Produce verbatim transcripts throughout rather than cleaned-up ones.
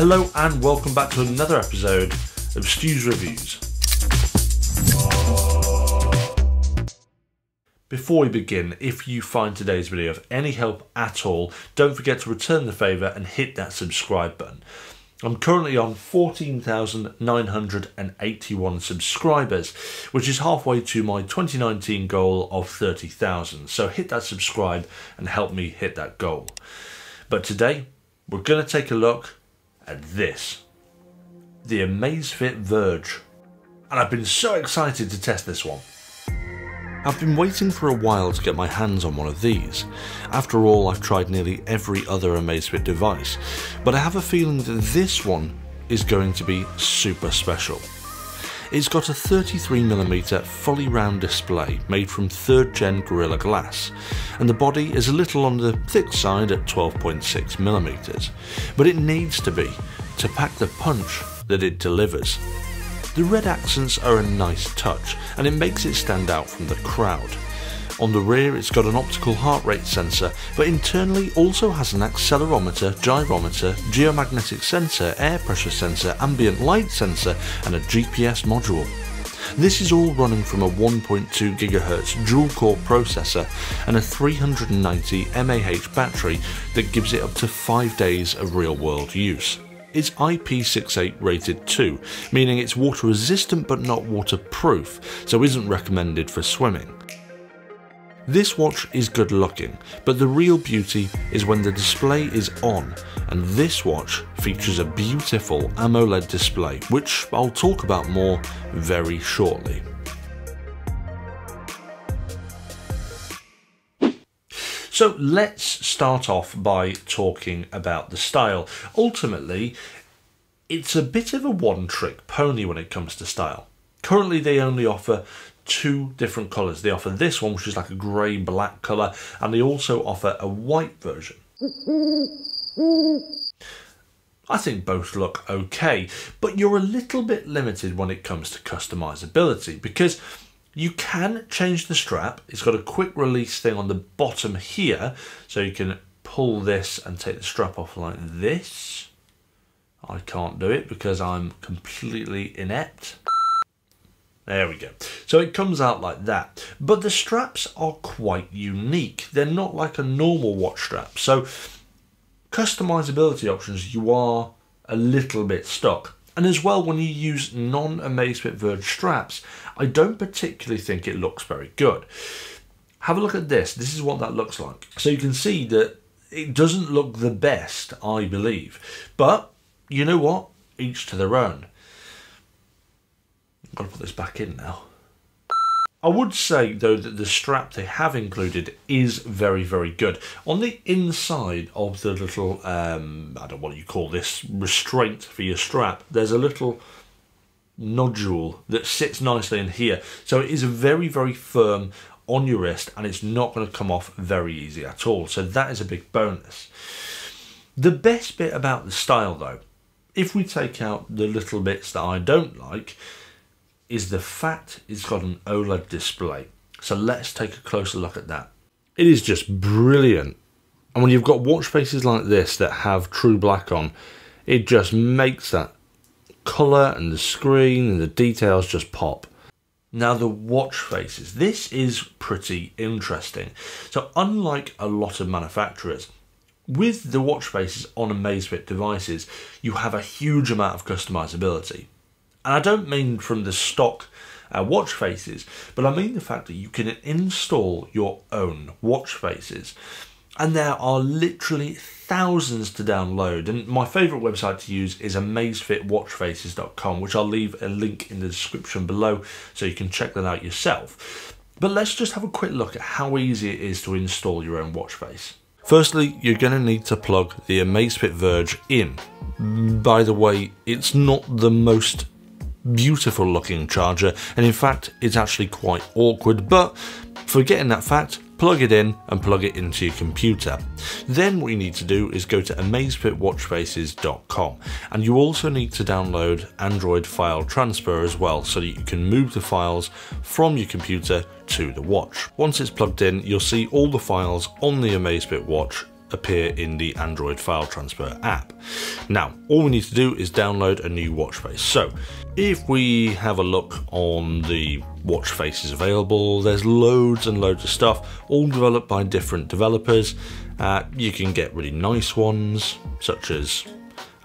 Hello and welcome back to another episode of Stu's Reviews. Before we begin, if you find today's video of any help at all, don't forget to return the favour and hit that subscribe button. I'm currently on fourteen thousand nine hundred eighty-one subscribers, which is halfway to my twenty nineteen goal of thirty thousand. So hit that subscribe and help me hit that goal. But today, we're going to take a look at this, the Amazfit Verge. And I've been so excited to test this one. I've been waiting for a while to get my hands on one of these. After all, I've tried nearly every other Amazfit device, but I have a feeling that this one is going to be super special. It's got a thirty-three millimeter fully round display made from third gen Gorilla Glass, and the body is a little on the thick side at twelve point six millimeters, but it needs to be to pack the punch that it delivers. The red accents are a nice touch, and it makes it stand out from the crowd. On the rear it's got an optical heart rate sensor, but internally also has an accelerometer, gyrometer, geomagnetic sensor, air pressure sensor, ambient light sensor and a G P S module. This is all running from a one point two gigahertz dual-core processor and a three hundred ninety milliamp hour battery that gives it up to five days of real-world use. It's I P sixty-eight rated two, meaning it's water resistant but not waterproof, so isn't recommended for swimming. This watch is good looking, but the real beauty is when the display is on, and this watch features a beautiful AMOLED display, which I'll talk about more very shortly. So let's start off by talking about the style. Ultimately, it's a bit of a one-trick pony when it comes to style. Currently, they only offer two different colours. They offer this one, which is like a grey-black colour, and they also offer a white version. I think both look okay, but you're a little bit limited when it comes to customisability, because you can change the strap. It's got a quick release thing on the bottom here, so you can pull this and take the strap off like this. I can't do it because I'm completely inept. There we go. So it comes out like that. But the straps are quite unique. They're not like a normal watch strap. So customizability options, you are a little bit stuck. And as well, when you use non-Amazfit Verge straps, I don't particularly think it looks very good. Have a look at this. This is what that looks like. So you can see that it doesn't look the best, I believe. But you know what? Each to their own. I've got to put this back in now. I would say, though, that the strap they have included is very, very good. On the inside of the little, um, I don't know what you call this, restraint for your strap, there's a little nodule that sits nicely in here. So it is very, very firm on your wrist, and it's not going to come off very easy at all. So that is a big bonus. The best bit about the style, though, if we take out the little bits that I don't like, is the fact it's got an OLED display. So let's take a closer look at that. It is just brilliant. And when you've got watch faces like this that have true black on, it just makes that color and the screen and the details just pop. Now the watch faces, this is pretty interesting. So unlike a lot of manufacturers, with the watch faces on Amazfit devices, you have a huge amount of customizability. And I don't mean from the stock uh, watch faces, but I mean the fact that you can install your own watch faces. And there are literally thousands to download. And my favourite website to use is amazfit watch faces dot com, which I'll leave a link in the description below so you can check that out yourself. But let's just have a quick look at how easy it is to install your own watch face. Firstly, you're going to need to plug the Amazfit Verge in. By the way, it's not the most beautiful looking charger, and in fact it's actually quite awkward, but forgetting that fact, plug it in and plug it into your computer. Then what you need to do is go to amazfit watch faces dot com, and you also need to download Android File Transfer as well, so that you can move the files from your computer to the watch. Once it's plugged in, you'll see all the files on the Amazfit watch appear in the Android File Transfer app. Now, all we need to do is download a new watch face. So if we have a look on the watch faces available, there's loads and loads of stuff, all developed by different developers. Uh, you can get really nice ones, such as,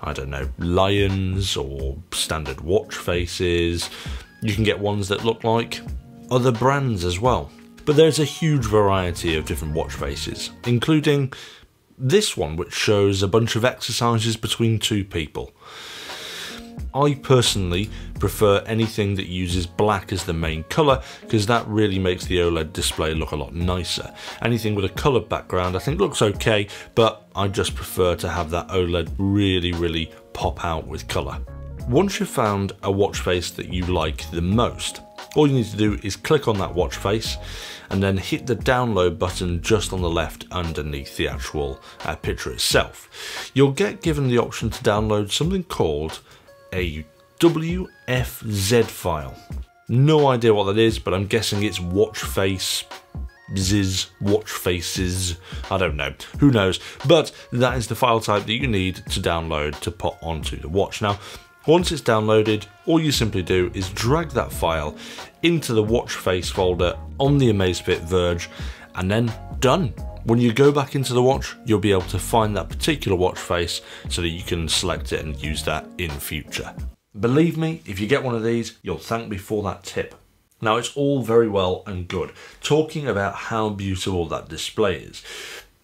I don't know, lions or standard watch faces. You can get ones that look like other brands as well. But there's a huge variety of different watch faces, including this one, which shows a bunch of exercises between two people. I personally prefer anything that uses black as the main colour, because that really makes the OLED display look a lot nicer. Anything with a coloured background I think looks okay, but I just prefer to have that OLED really, really pop out with colour. Once you've found a watch face that you like the most, all you need to do is click on that watch face and then hit the download button just on the left underneath the actual uh, picture itself. You'll get given the option to download something called a W F Z file. No idea what that is, but I'm guessing it's watch face, ziz, watch faces, I don't know, who knows. But that is the file type that you need to download to put onto the watch. Now, once it's downloaded, all you simply do is drag that file into the watch face folder on the Amazfit Verge, and then done. When you go back into the watch, you'll be able to find that particular watch face so that you can select it and use that in future. Believe me, if you get one of these, you'll thank me for that tip. Now, it's all very well and good talking about how beautiful that display is,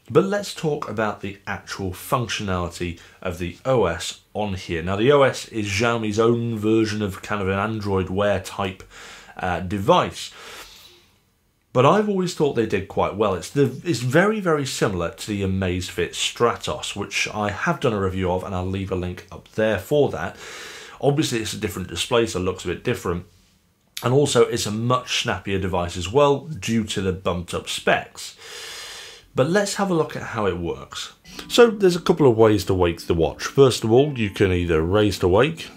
but let's talk about the actual functionality of the O S on here. Now, the O S is Xiaomi's own version of kind of an Android Wear type uh, device. But I've always thought they did quite well. It's, the, it's very, very similar to the Amazfit Stratos, which I have done a review of, and I'll leave a link up there for that. Obviously, it's a different display, so it looks a bit different. And also, it's a much snappier device as well, due to the bumped up specs. But let's have a look at how it works. So there's a couple of ways to wake the watch. First of all, you can either raise to wake,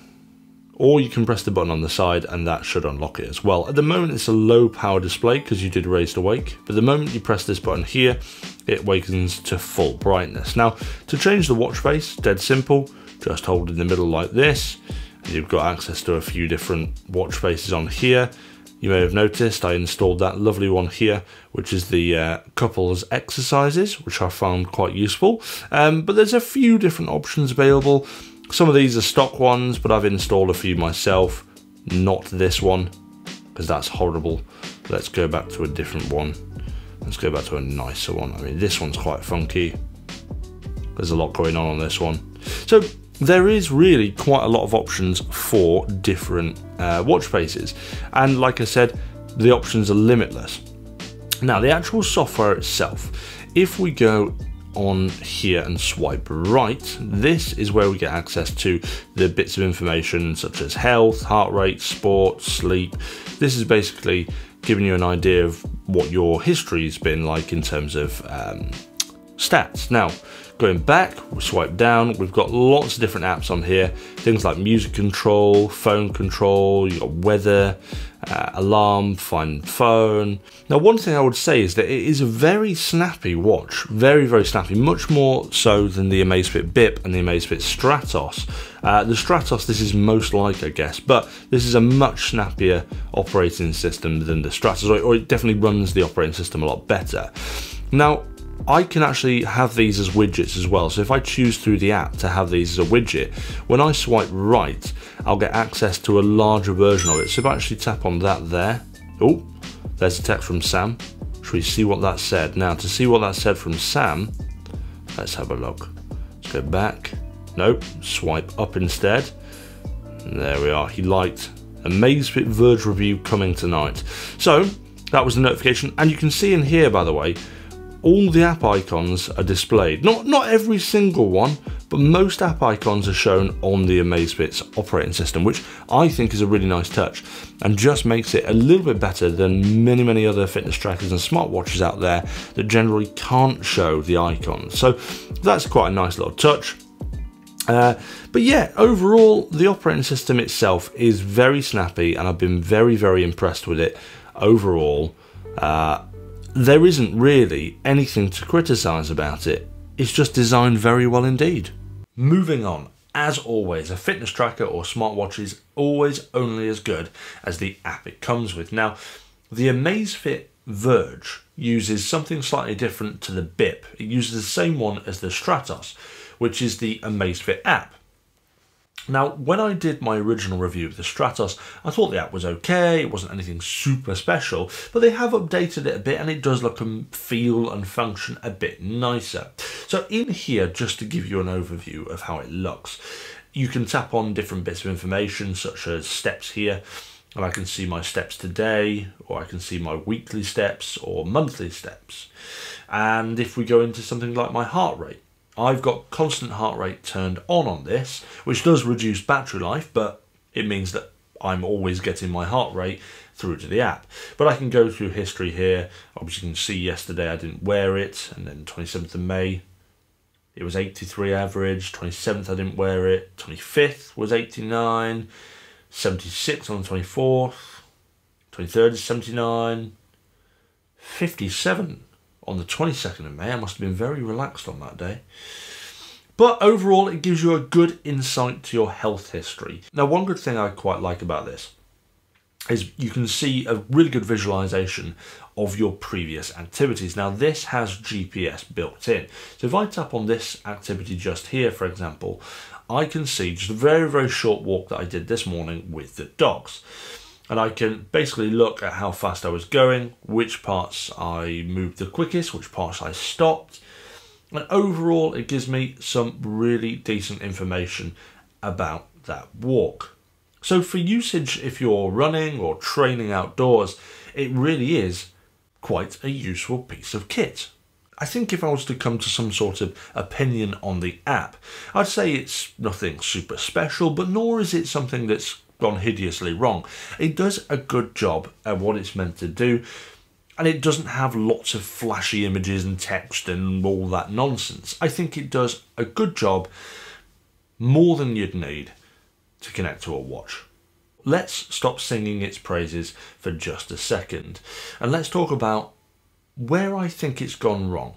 or you can press the button on the side and that should unlock it as well. At the moment, it's a low power display because you did raise to wake, but the moment you press this button here, it wakens to full brightness. Now, to change the watch face, dead simple, just hold in the middle like this, and you've got access to a few different watch faces on here. You may have noticed I installed that lovely one here, which is the uh, couples exercises, which I found quite useful. Um, but there's a few different options available. Some of these are stock ones, but I've installed a few myself. Not this one, because that's horrible. Let's go back to a different one. Let's go back to a nicer one. I mean, this one's quite funky. There's a lot going on on this one. So there is really quite a lot of options for different uh, watch faces. And like I said, the options are limitless. Now, the actual software itself, if we go on here and swipe right, this is where we get access to the bits of information such as health, heart rate, sports, sleep. This is basically giving you an idea of what your history's been like in terms of um, stats. Now, going back, we swipe down, we've got lots of different apps on here, things like music control, phone control, you've got weather, uh, alarm, find phone. Now, one thing I would say is that it is a very snappy watch, very, very snappy, much more so than the Amazfit Bip and the Amazfit Stratos. Uh, the Stratos, this is most like, I guess, but this is a much snappier operating system than the Stratos, or, or it definitely runs the operating system a lot better. Now, I can actually have these as widgets as well. So if I choose through the app to have these as a widget, when I swipe right, I'll get access to a larger version of it. So if I actually tap on that there, oh, there's a text from Sam. Should we see what that said? Now, to see what that said from Sam, let's have a look. Let's go back. Nope, swipe up instead. There we are. He liked Amazfit Verge review coming tonight. So that was the notification. And you can see in here, by the way, all the app icons are displayed. Not, not every single one, but most app icons are shown on the Amazfit's operating system, which I think is a really nice touch and just makes it a little bit better than many, many other fitness trackers and smartwatches out there that generally can't show the icons. So that's quite a nice little touch. Uh, but yeah, overall, the operating system itself is very snappy and I've been very, very impressed with it overall. Uh, There isn't really anything to criticize about it It's just designed very well indeed. Moving on, as always, a fitness tracker or smartwatch is always only as good as the app it comes with. Now, the Amazfit Verge uses something slightly different to the Bip. It uses the same one as the Stratos, which is the Amazfit app. Now, when I did my original review of the Stratos, I thought the app was okay, it wasn't anything super special, but they have updated it a bit and it does look and feel and function a bit nicer. So in here, just to give you an overview of how it looks, you can tap on different bits of information such as steps here, and I can see my steps today, or I can see my weekly steps or monthly steps. And if we go into something like my heart rate, I've got constant heart rate turned on on this, which does reduce battery life, but it means that I'm always getting my heart rate through to the app. But I can go through history here. Obviously you can see yesterday I didn't wear it, and then twenty-seventh of May, it was eighty-three average, twenty-seventh I didn't wear it, twenty-fifth was eighty-nine, seventy-six on the twenty-fourth, twenty-third is seventy-nine, fifty-seven. On the twenty-second of May, I must have been very relaxed on that day. But overall, it gives you a good insight to your health history. Now, one good thing I quite like about this is you can see a really good visualization of your previous activities. Now, this has G P S built in. So if I tap on this activity just here, for example, I can see just a very, very short walk that I did this morning with the dogs. And I can basically look at how fast I was going, which parts I moved the quickest, which parts I stopped. And overall, it gives me some really decent information about that walk. So for usage, if you're running or training outdoors, it really is quite a useful piece of kit. I think if I was to come to some sort of opinion on the app, I'd say it's nothing super special, but nor is it something that's gone hideously wrong. It does a good job at what it's meant to do, and it doesn't have lots of flashy images and text and all that nonsense. I think it does a good job, more than you'd need to connect to a watch. Let's stop singing its praises for just a second, and let's talk about where I think it's gone wrong.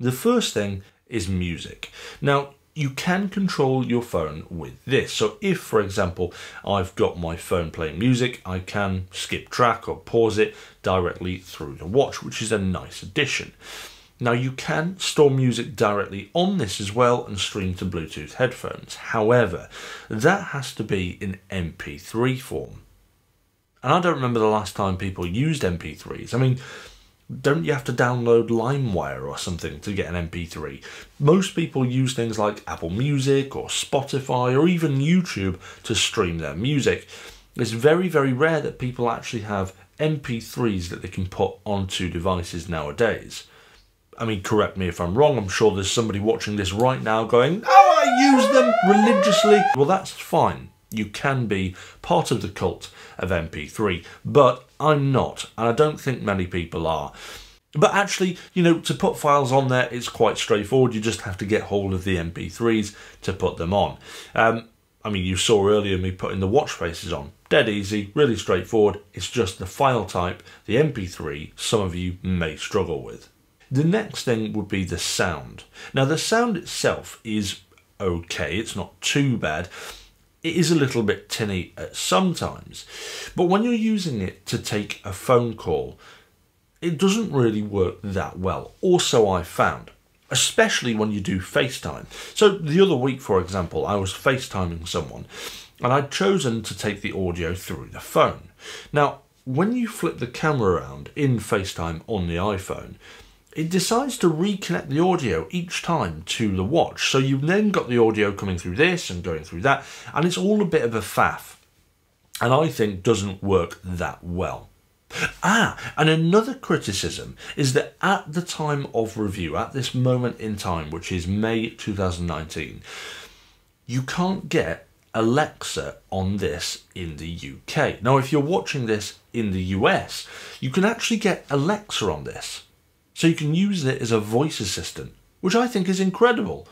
The first thing is music. Now, you can control your phone with this. So if, for example, I've got my phone playing music, I can skip track or pause it directly through the watch, which is a nice addition. Now, you can store music directly on this as well and stream to Bluetooth headphones. However, that has to be in M P three form. And I don't remember the last time people used M P threes. I mean, don't you have to download LimeWire or something to get an M P three? Most people use things like Apple Music or Spotify or even YouTube to stream their music. It's very, very rare that people actually have M P threes that they can put onto devices nowadays. I mean, correct me if I'm wrong, I'm sure there's somebody watching this right now going, "Oh, I use them religiously." Well, that's fine. You can be part of the cult of M P three, but I'm not, and I don't think many people are. But actually, you know, to put files on there, it's quite straightforward. You just have to get hold of the M P threes to put them on. Um, I mean, you saw earlier me putting the watch faces on. Dead easy, really straightforward. It's just the file type, the M P three, some of you may struggle with. The next thing would be the sound. Now, the sound itself is okay. It's not too bad. It is a little bit tinny at sometimes, but when you're using it to take a phone call, it doesn't really work that well. Also, I found, especially when you do FaceTime. So the other week, for example, I was FaceTiming someone and I'd chosen to take the audio through the phone. Now, when you flip the camera around in FaceTime on the iPhone, it decides to reconnect the audio each time to the watch. So you've then got the audio coming through this and going through that, and it's all a bit of a faff, and I think doesn't work that well. Ah, and another criticism is that at the time of review, at this moment in time, which is May two thousand nineteen, you can't get Alexa on this in the U K. Now, if you're watching this in the U S, you can actually get Alexa on this. So you can use it as a voice assistant, which I think is incredible.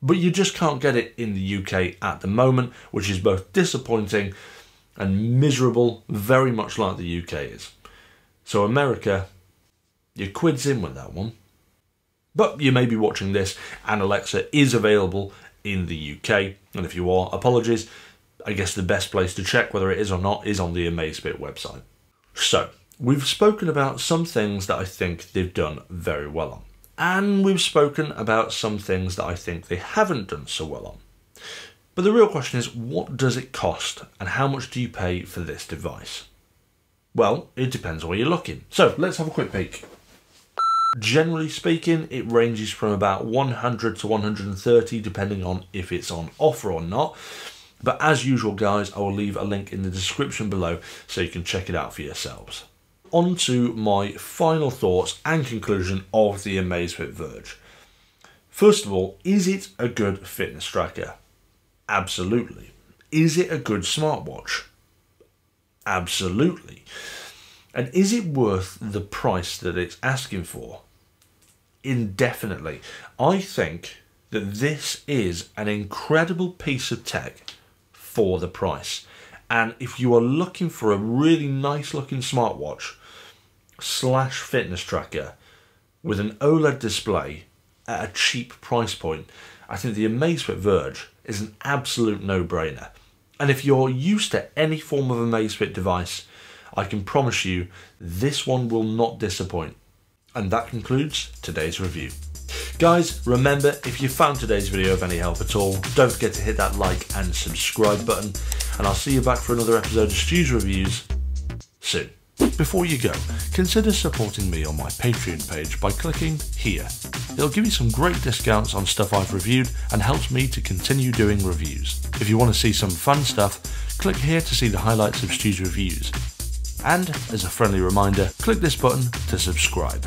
But you just can't get it in the U K at the moment, which is both disappointing and miserable, very much like the U K is. So America, your quid's in with that one. But you may be watching this and Alexa is available in the U K. And if you are, apologies. I guess the best place to check whether it is or not is on the Amazfit website. So, we've spoken about some things that I think they've done very well on. And we've spoken about some things that I think they haven't done so well on. But the real question is, what does it cost and how much do you pay for this device? Well, it depends where you're looking. So, let's have a quick peek. Generally speaking, it ranges from about one hundred to one hundred thirty, depending on if it's on offer or not. But as usual, guys, I will leave a link in the description below so you can check it out for yourselves. On to my final thoughts and conclusion of the Amazfit Verge. First of all, is it a good fitness tracker? Absolutely. Is it a good smartwatch? Absolutely. And is it worth the price that it's asking for? Indefinitely. I think that this is an incredible piece of tech for the price. And if you are looking for a really nice looking smartwatch slash fitness tracker with an OLED display at a cheap price point, I think the Amazfit Verge is an absolute no-brainer. And if you're used to any form of Amazfit device, I can promise you this one will not disappoint. And that concludes today's review. Guys, remember, if you found today's video of any help at all, don't forget to hit that like and subscribe button, and I'll see you back for another episode of Stu's Reviews soon. Before you go, consider supporting me on my Patreon page by clicking here. It'll give you some great discounts on stuff I've reviewed and helps me to continue doing reviews. If you want to see some fun stuff, click here to see the highlights of Stu's Reviews. And, as a friendly reminder, click this button to subscribe.